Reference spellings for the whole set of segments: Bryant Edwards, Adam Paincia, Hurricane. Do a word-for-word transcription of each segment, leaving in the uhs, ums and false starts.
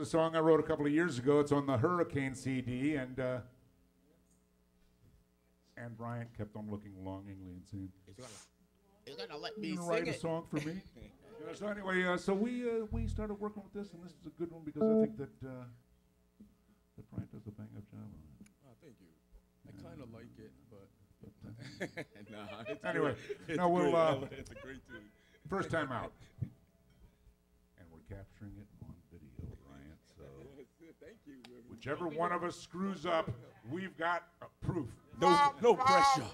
a song I wrote a couple of years ago. It's on the Hurricane C D, and uh, and Bryant kept on looking longingly and saying, "It's gonna, it's gonna let me sing write it. a song for me." You know, so anyway, uh, so we uh, we started working with this, and this is a good one because I think that uh, that Bryant does a bang up job on it. Oh, thank you. I kind of like it, but. nah, it's anyway, it's no, we'll. Uh, it's a great tune. First time out, and we're capturing it on video, Bryant. So, thank you. Whichever one of us screws up, we've got a proof. No, no pressure.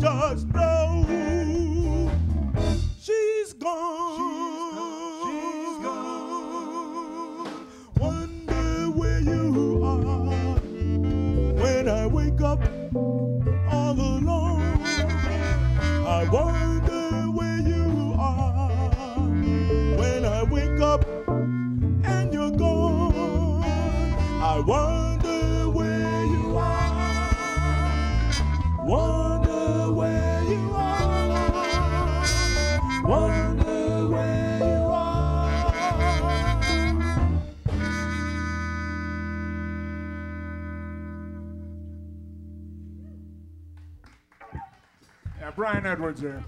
George knows she's gone. She's gone. She's gone. Wonder where you are when I wake up all alone. I wonder where you are when I wake up and you're gone. I wonder. Wonder where you are. Wonder where you are. Yeah, Bryant Edwards here.